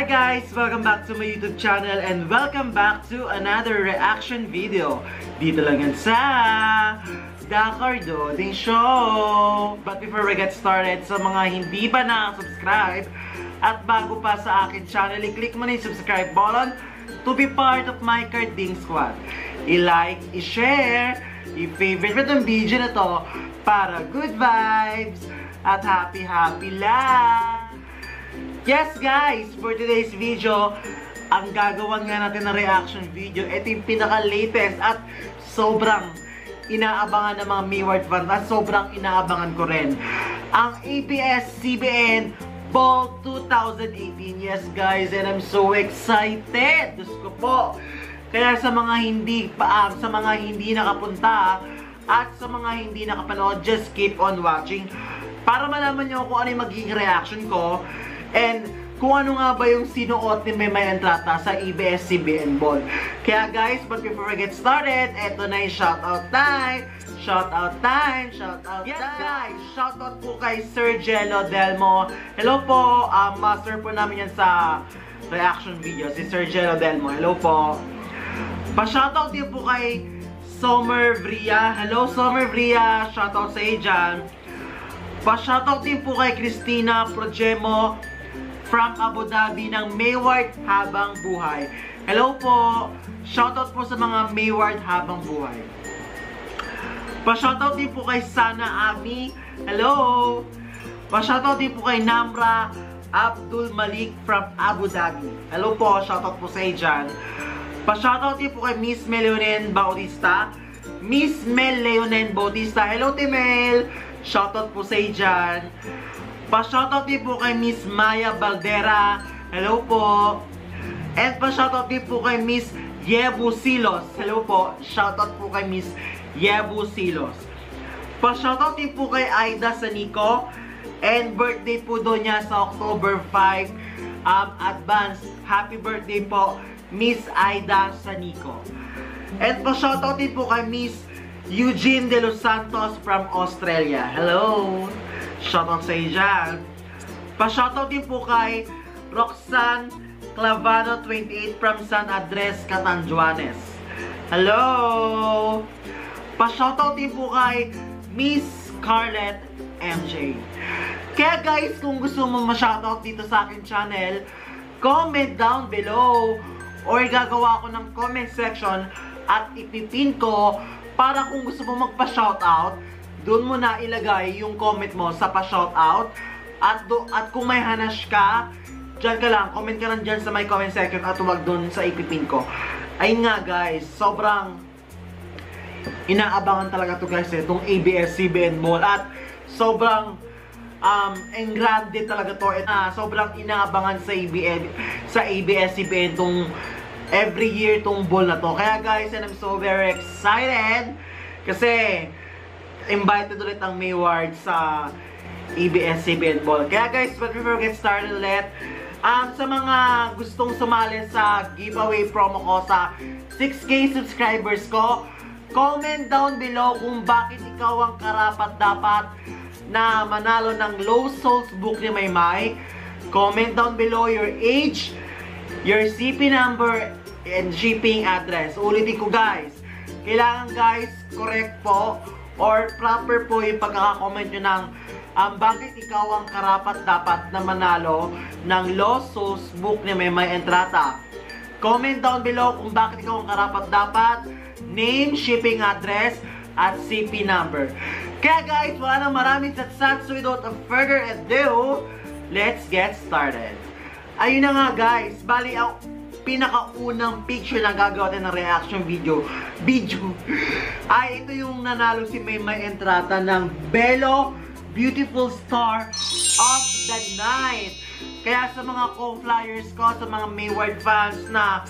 Hi guys! Welcome back to my YouTube channel and welcome back to another reaction video. Dito lang yan sa TheCardoding Show! But before we get started, sa mga hindi pa nakasubscribe at bago pa sa akin channel, i-click mo na yung subscribe button to be part of my carding squad. I-like, i-share, i-favorite mo itong video na to para good vibes at happy lang! Yes guys, for today's video, ang gagawan nga natin na reaction video, ito yung pinaka-latest at sobrang inaabangan ng mga MAYWARD fans at sobrang inaabangan ko rin. Ang ABS-CBN Ball 2018, yes guys, and I'm so excited! Diyos ko po! Kaya sa mga hindi nakapunta at sa mga hindi nakapanood, just keep on watching para malaman nyo kung ano yung magiging reaction ko. And kung ano nga ba yung sinuot ni Maymay Entrata sa ABS-CBN Ball. Kaya guys, but before we get started, eto na yung shoutout time! Shoutout time! Shoutout time! Yes guys! Shoutout po kay Sir Jello Delmo. Hello po! Master po namin yan sa reaction video, si Sir Jello Delmo. Hello po! Pa-shoutout din po kay Summer Vria. Hello Summer Vria! Shoutout sa iyo dyan. Pa-shoutout din po kay Christina Progemo from Abu Dhabi ng MAYWARD Habang Buhay. Hello po! Shoutout po sa mga MAYWARD Habang Buhay. Pa-shoutout din po kay Sana Ami. Hello! Pa-shoutout din po kay Namra Abdul Malik from Abu Dhabi. Hello po! Shoutout po sa iyo dyan. Pa-shoutout din po kay Miss Meleonen Bautista. Miss Mel Leonen Bautista. Hello, Timel! Shoutout po sa iyo dyan. Pa-shoutout din po kay Miss Maya Baldera. Hello po. And pa-shoutout din po kay Miss Yebu Silos. Hello po. Shoutout po kay Miss Yebu Silos. Pa-shoutout din po kay Aida Sanico. And birthday po doon niya sa October 5. Advance. Happy birthday po, Miss Aida Sanico. And pa-shoutout din po kay Miss Eugene De Los Santos from Australia. Hello. Shoutout sa iyo dyan. Pa-shoutout din po kay Roxanne Clavano 28 from San Andres, Catanduanes. Hello! Pa-shoutout din po kay Miss Scarlett MJ. Kaya guys, kung gusto mo ma-shoutout dito sa akin channel, comment down below or gagawa ko ng comment section at ipipin ko para kung gusto mo magpa-shoutout, doon mo na ilagay yung comment mo sa pa-shoutout at kung may hanash ka, dyan ka lang, comment ka lang dyan sa my comment section at huwag doon sa ipipin ko. Ayun nga guys, sobrang inaabangan talaga to guys itong ABS-CBN Ball at sobrang engrande talaga to at sobrang inaabangan sa ABS-CBN tong every year tong ball na to. Kaya guys, and I'm so very excited kasi invited ulit ang MAYWARD sa ABS-CBN Ball. Kaya guys, but before we get started ulit, sa mga gustong sumali sa giveaway promo ko sa 6K subscribers ko, comment down below kung bakit ikaw ang karapat-dapat na manalo ng Low Souls book ni Maymay. Comment down below your age, your CP number, and shipping address. Ulitin ko guys, kailangan guys, correct po or proper po yung pagkakakomment nyo ng bakit ikaw ang karapat-dapat na manalo ng Lost Souls book ni Maymay Entrata. Comment down below kung bakit ikaw ang karapat-dapat, name, shipping address, at CP number. Kaya guys, wala nang maraming satsats, so without further ado, let's get started. Ayun na nga guys, bali ang pinakaunang picture na gagawa tayo ng reaction video ay ito yung nanalo si Maymay Entrata ng Belo Beautiful Star of the Night. Kaya sa mga co-flyers ko, sa mga MAYWARD fans na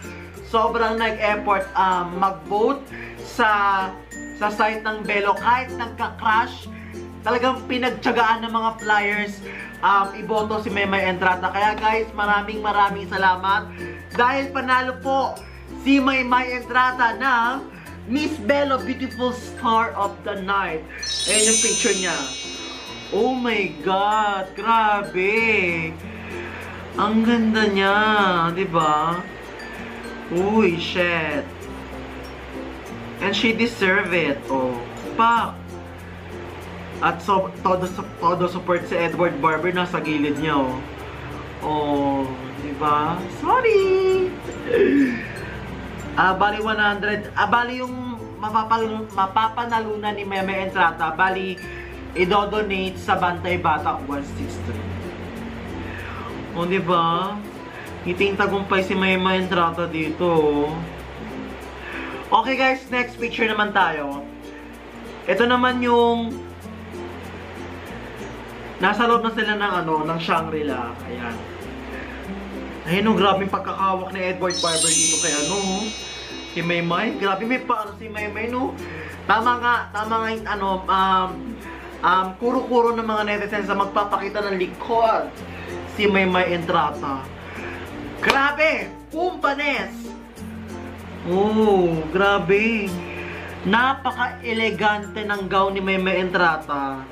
sobrang nag-effort mag-vote sa site ng Belo, kahit nagka-crash, talagang pinagtiyagaan ng mga flyers iboto si Maymay Entrata. Kaya guys, maraming salamat dahil panalo po si Maymay Entrata ng Miss Belo Beautiful Star of the Night. Ayan yung picture niya. Oh my God! Grabe! Ang ganda niya, di ba? Uy, shit. And she deserve it. Oh, pak! At so, todo support si Edward Barber na sa gilid niya, oh. Oh, di ba? Sorry! Bali 100. Bali yung mapapanalunan ni Maymay Entrata. Bali, idodonate sa Bantay Bata 163. Oh, di ba? Ngiting tagumpay si Maymay Entrata dito, oh. Okay guys, next picture naman tayo. Ito naman yung nasa loob na sila ng ano, ng Shangri-La. Ayan. Ayun, oh, grabe yung pagkakawak ni Edward Barber dito kay ano, si Maymay. Grabe may paano si Maymay, no? Tama nga yung ano, kuro-kuro ng mga netizens na magpapakita ng likod si Maymay Entrata. Grabe! Kumpanes! Oh, grabe. Napaka-elegante ng gown ni Maymay Entrata.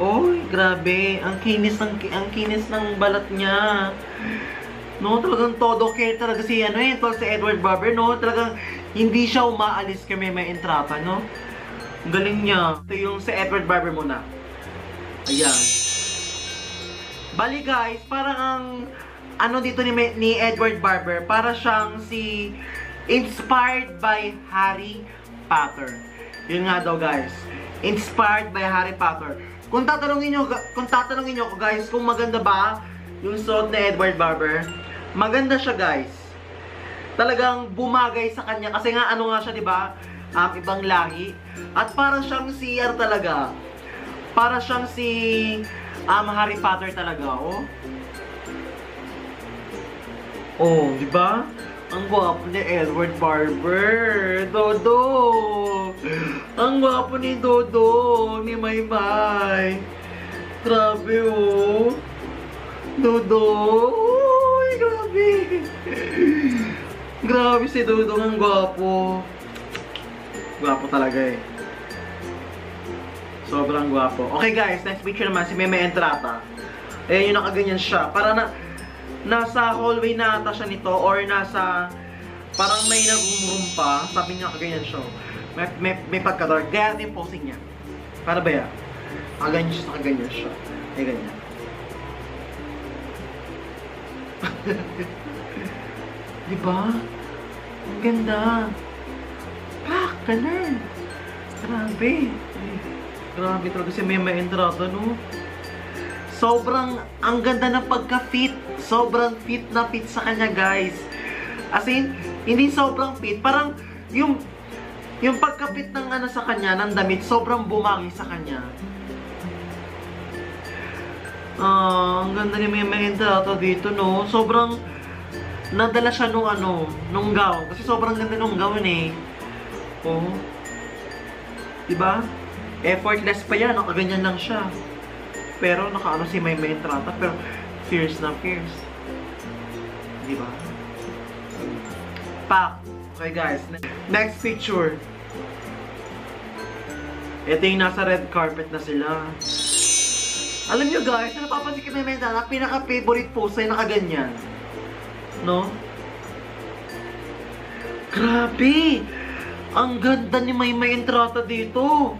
Oy, grabe. Ang kinis ng balat niya. No, talagang todo care talaga si ano eh, to si Edward Barber, no? Talagang hindi siya umaalis kay Maymay Entrata, no? Ang galing niya. Ito yung si Edward Barber muna. Ayan. Bali guys, parang ang ano dito ni Edward Barber, para siyang si inspired by Harry Potter. Yun nga daw guys. Inspired by Harry Potter. Kung tatanungin niyo guys kung maganda ba yung suit ni Edward Barber, maganda siya guys. Talagang bumagay sa kanya kasi nga ano nga siya, 'di ba? Ibang lahi at para siyang CR talaga. Para siyang si Harry Potter talaga, oh. Oh, 'di ba? Ang gwapo ni Edward Barber. Dodo. Ang gwapo ni Dodo. Ni Maymay. Grabe, oh. Dodo. Uy, grabe. Grabe si Dodo. Ang gwapo. Gwapo talaga eh. Sobrang gwapo. Okay guys, next picture naman. Si Maymay Entrata. Ayan yung nakaganyan siya. Para na nasa hallway na ata siya nito or nasa parang may nagumumpa, sabi niya kaganyan siya. May pagka-dark. Gaya din posing niya. Para ba yan? Kaganyan siya. Ay, ganyan. Diba? Ang ganda. Pak! Ganun. Grabe. Grabe talaga si Maymay Entrata, no? Sobrang, ang ganda ng pagka-fit. Sobrang fit na fit sa kanya, guys. As in, hindi sobrang fit. Parang, yung pagka-fit ng ano sa kanya, ng damit, sobrang bumagi sa kanya. Ang ganda ni Maymay Entrata dito, no? Sobrang, nadala siya nung ano, nung gown. Kasi sobrang ganda nung gown, eh. Oh. Diba? Effortless pa yan. Nakaganyan lang siya. Pero nakaano si Maymay Entrata, pero fierce na fierce. Di ba? Pak! Okay guys, next picture. Ito yung nasa red carpet na sila. Alam nyo guys, na napapansin kay Maymay Entrata, pinaka-favorite pose ay nakaganyan. No? Grabe! Ang ganda ni Maymay Entrata dito!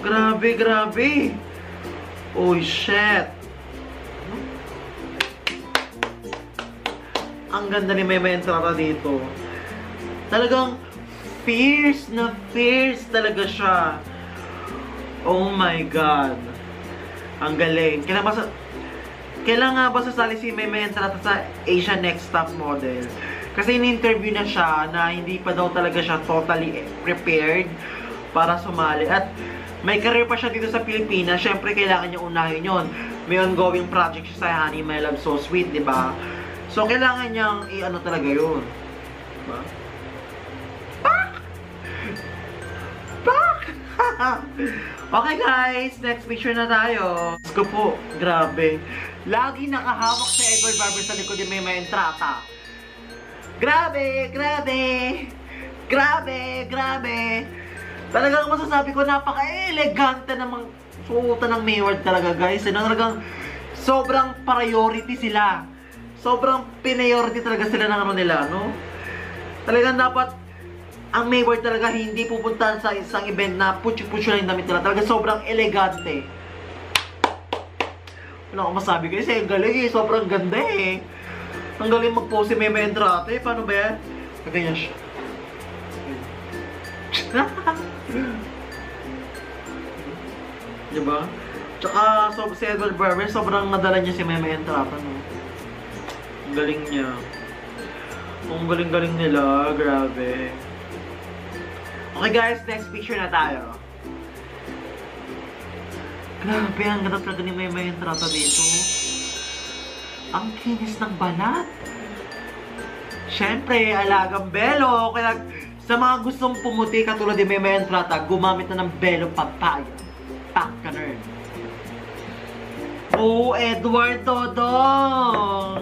Grabe, grabe! Oh shit! Ang ganda ni Maymay Entrata dito. Talagang fierce na fierce talaga siya. Oh my god. Ang galing. Kailan nga ba sasali si Maymay Entrata sa Asian Next Top Model? Kasi in-interview na siya na hindi pa daw talaga siya totally prepared para sumali. At may career pa siya dito sa Pilipinas, syempre kailangan niya unahin yun. May ongoing project siya sa Honey, My Love, So Sweet, di ba? So, kailangan niyang i-ano talaga yun. Diba? Pak! Pak! Okay guys, next picture na tayo. Let's go po, grabe. Lagi nakahawak sa Edward Barber sa likod ni Maymay Entrata. Grabe, grabe! Grabe, grabe! Talagang masasabi ko, napaka-elegante namang suotan ng MAYWARD talaga guys. Talagang sobrang priority sila. Sobrang priority talaga sila ng ano nila, no? Talagang dapat ang Mayward talaga hindi pupuntahan sa isang event na putyo-putyo lang yung damit nila. Talaga sobrang elegante. Wala akong masabi guys, eh, galing eh, sobrang ganda eh. Ang galing mag-pose si Maymay Entrata eh, paano ba yan? Ganyan siya. Diba? Tsaka so, si Edward Barber, sobrang nadala niya si Maymay Entrata, no? Ang galing niya. Ang galing-galing nila, grabe. Okay guys, next picture na tayo. Grabe, ang ganda talaga ni Maymay Entrata dito. Ang kinis ng balat. Siyempre, alagang belo. Kaya sa mga gustong pumuti katulad ni Maymay Entrata, gumamit na ng belo papaya. Pakaner. Oh, Edward Dodong!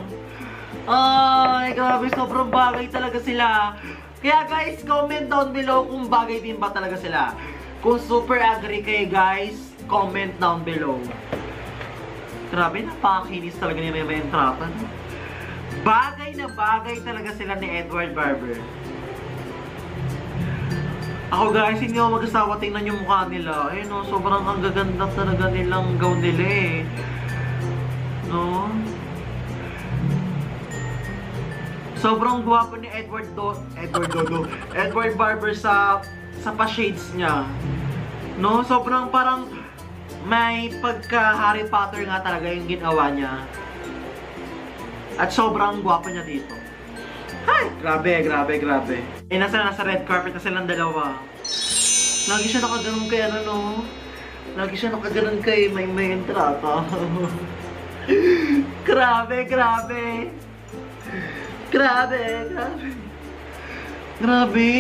Ay, grabe, sobrang bagay talaga sila. Kaya guys, comment down below kung bagay din ba talaga sila. Kung super agree kayo guys, comment down below. Grabe, napakakinis talaga ni Maymay Entrata. Bagay na bagay talaga sila ni Edward Barber. Ako guys, hindi ako mag-asawa, tingnan yung mukha nila. Eh no, sobrang ang gaganda talaga nilang gown nila eh. No? Sobrang guwapo ni Edward Barber sa pa-shades niya. No? Sobrang parang may pagka Harry Potter nga talaga yung ginawa niya. At sobrang guwapo niya dito. Hi! Grabe, grabe, grabe. Eh, nasa red carpet na silang dalawa. Lagi siya nakaganon kay ano, no? Lagi siya nakaganon kay Maymay Entrata. Grabe, grabe. Grabe, grabe. Grabe.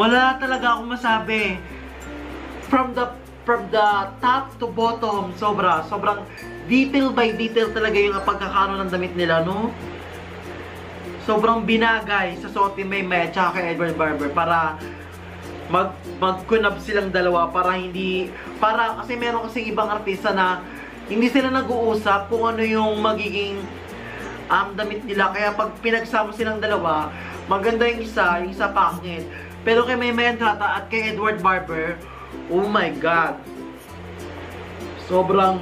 Wala talaga akong masabi. From the top to bottom, sobrang detail by detail talaga yung pagkakaano ng damit nila, no? Sobrang binagay sa suot ni Maymay tsaka kay Edward Barber para mag-collab silang dalawa para hindi, para kasi meron kasing ibang artista na hindi sila nag-uusap kung ano yung magiging damit nila, kaya pag pinagsama silang dalawa, maganda yung isa pangit. Pero kay Maymay Entrata at kay Edward Barber, oh my god, sobrang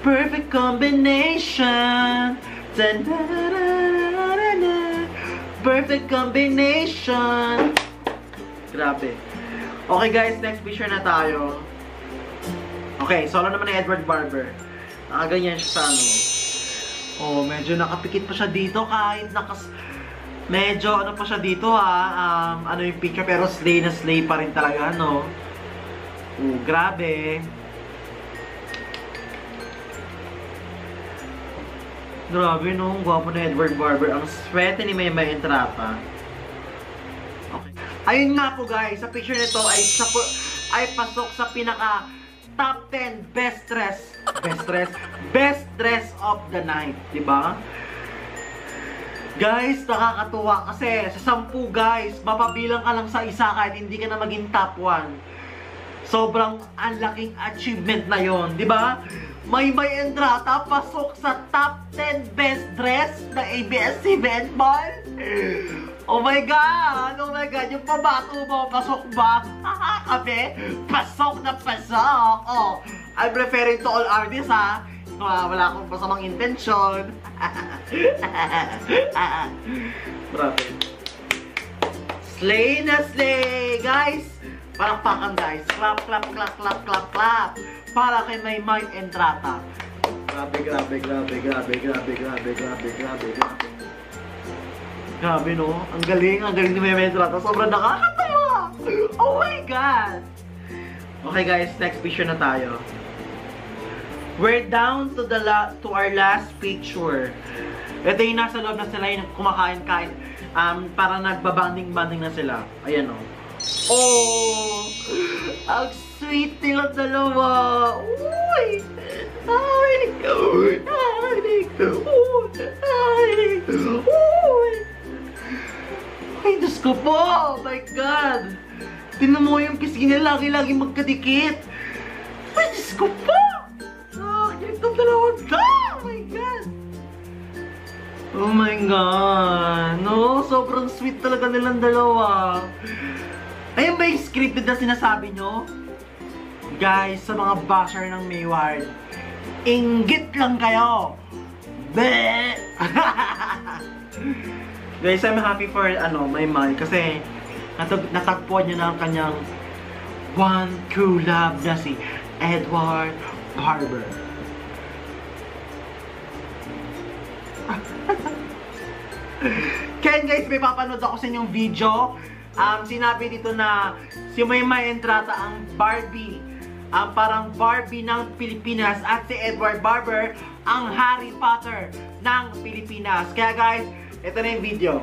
perfect combination. Perfect combination. Grabe. Okay guys, next picture na tayo. Okay, solo naman ni Edward Barber. Nakaganyan siya sa ano. Oh, medyo nakapikit pa siya dito kahit medyo ano pa siya dito ha. Ano yung picture pero slay na slay pa rin talaga, no? Oh, grabe. Grabe no, ang gwapo na Edward Barber. Ang swerte ni Maymay Entrata. Okay. Ayun nga po guys, sa picture nito ay pasok sa pinaka top 10 best dress of the night, di ba? Guys, nakakatuwa kasi sa 10 guys, mapabilang ka lang sa isa kahit hindi ka na maging top 1. Sobrang ang laking achievement na 'yon, di ba? Maymay Entrata pasok sa top 10 best dress na ABS-CBN Ball. Oh my god, yung pabato mo, pasok ba? Kami, pasok na pasok. Oh, I'm referring to all artists ha. Wala akong pasamang intention. Grabe. Slay na slay, guys. Palakpakan guys. Clap, clap, clap, clap, clap, clap. Para kay Maymay Entrata. Grabe, grabe, grabe, grabe, grabe, grabe, grabe, grabe, grabe. Grabe no? Ang galing ni Maymay Entrata. Sobrang nakakatawa! Oh my god! Okay guys, next picture na tayo. We're down to our last picture. Ito yung nasa loob na sila, yung kumakain-kain. Para nagbabanding-banding na sila. Ayan o. Oh! Ang sweet nilang dalawa! Uy! Ay! Ay! Ay! Uy! Ay, Diyos ko po! Oh my God! Tinan mo yung kiss nila, lagi-lagi magkadikit! Ay, Diyos ko po! Ah, yung dalawa Don't go! Oh my God! Oh my God! No, sobrang sweet talaga nilang dalawa. Ayun ba yung scripted na sinasabi nyo? Guys, sa mga basher ng Mayward, inggit lang kayo! Bleh! Guys, I'm happy for Maymay kasi natagpuan niya na ang kanyang one true love na si Edward Barber. Kaya guys, may papanood ako sa inyong video. Sinabi dito na si Maymay Entrata ang Barbie, ang parang Barbie ng Pilipinas, at si Edward Barber ang Harry Potter ng Pilipinas. Kaya guys, ito na yung video.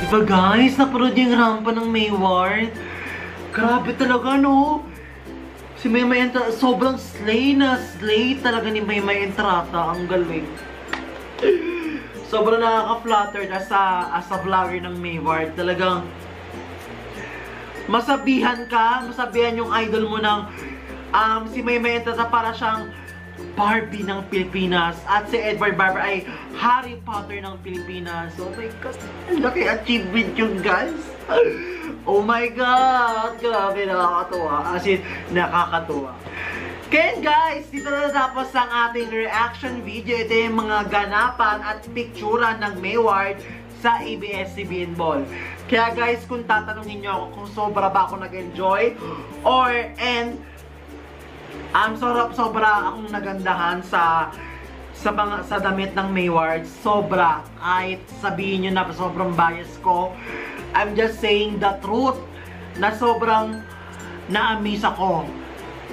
Diba guys, naparod yung rampa ng Mayward? Grabe talaga, no? Si Maymay Entrata, sobrang slay na slay talaga ni Maymay Entrata. Ang galing. Sobrang nakaka-flattered as a vlogger ng Mayward. Talagang masabihan ka, masabihan yung idol mo ng si Maymay Entrata para siyang Barbie ng Pilipinas at si Edward Barber ay Harry Potter ng Pilipinas. Oh my God, laki achievement yung guys. Oh my God, grabe, nakakatuwa. As in, nakakatuwa. Kaya guys, dito na natapos ang ating reaction video. Ito yung mga ganapan at picturan ng Mayward sa ABS-CBN Ball. Kaya guys, kung tatanungin nyo ako kung sobra ba ako nag-enjoy sobra akong nagandahan sa damit ng Mayward. Sobra. Kahit sabihin nyo na sobrang bias ko, I'm just saying the truth na sobrang na-amaze ako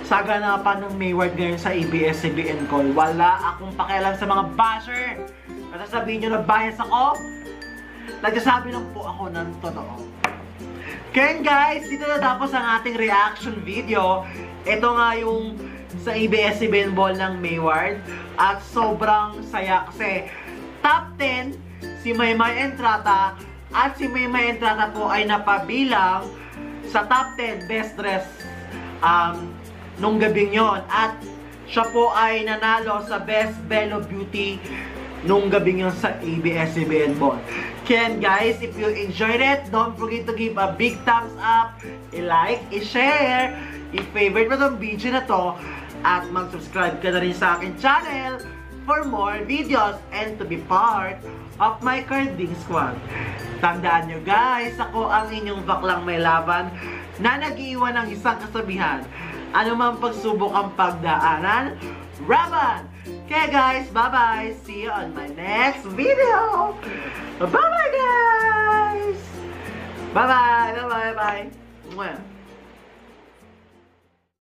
sa ganapan ng Mayward ngayon sa ABS-CBN Call. Wala akong pakialam sa mga basher. Kasi sabihin nyo na bias ako, nagsasabi lang po ako ng totoo. Kaya guys, dito na tapos ang ating reaction video. Ito nga yung sa ABS-CBN Ball ng Mayward. At sobrang saya kasi top 10 si Maymay Entrata. At si Maymay Entrata po ay napabilang sa top 10 best dress nung gabing yon. At siya po ay nanalo sa best Belo Beauty nung gabing yon sa ABS-CBN Ball. Kaya guys, if you enjoyed it, don't forget to give a big thumbs up, i-like, i-share, i-favorite mo itong video na to, at mag-subscribe ka na rin sa akin channel for more videos and to be part of my carding squad. Tandaan nyo guys, ako ang inyong baklang may laban na nag-iiwan ng isang kasabihan. Ano mang pagsubok ang pagdaanan, raban! Okay guys, bye-bye! See you on my next video! Bye-bye guys! Bye-bye! Bye-bye! Bye!